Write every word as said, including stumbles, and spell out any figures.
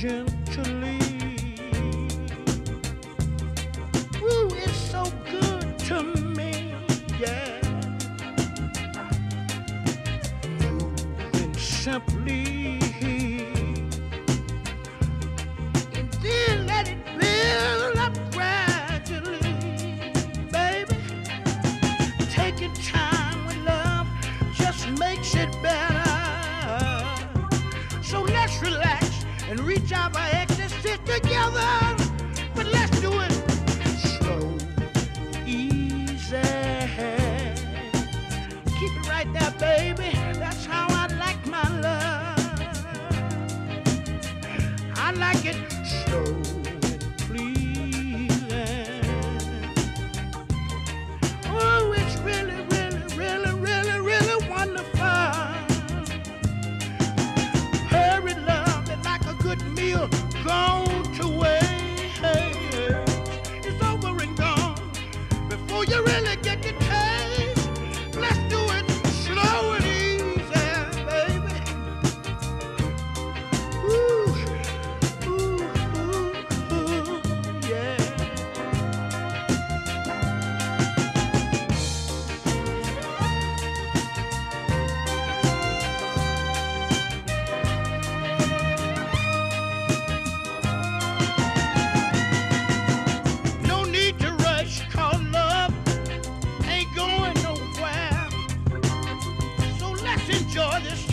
gently. Ooh, it's so good to me, yeah. Moving simply, and then let it build up gradually, baby. Taking time with love just makes it better. So let's relax and reach out our excesses together. But let's do it slow, easy. Keep it right there, baby. That's how I like my love. I like it slow and pleasing. Oh, it's really, really, really, really, really wonderful. Good meal gone to waste. It's over and gone before you really get the taste. Let's do it slow and easy, baby. Ooh, ooh, ooh, ooh, yeah. Enjoy this